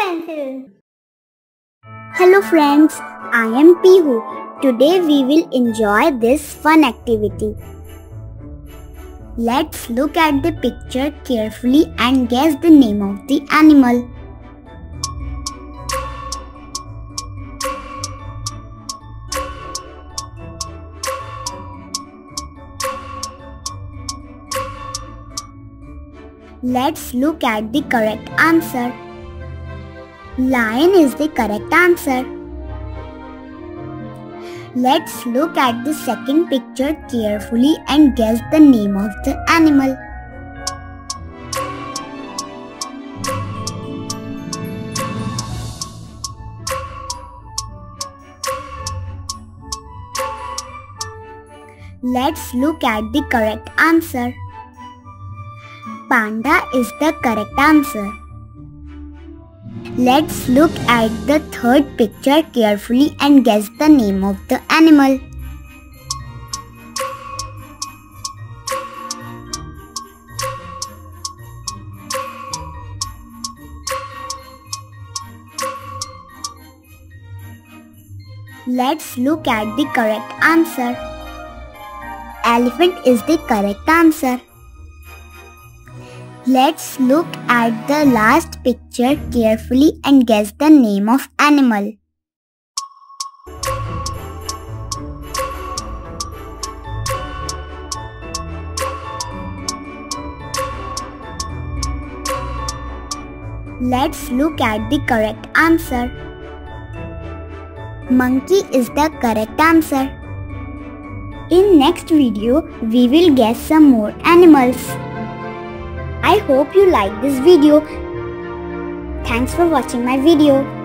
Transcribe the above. pencil. Hello friends, I am Pihu. Today we will enjoy this fun activity. Let's look at the picture carefully and guess the name of the animal. Let's look at the correct answer. Lion is the correct answer. Let's look at the second picture carefully and guess the name of the animal. Let's look at the correct answer. Panda is the correct answer. Let's look at the third picture carefully and guess the name of the animal. Let's look at the correct answer. Elephant is the correct answer. Let's look at the last picture carefully and guess the name of animal. Let's look at the correct answer. Monkey is the correct answer. In next video, we will guess some more animals. I hope you like this video. Thanks for watching my video.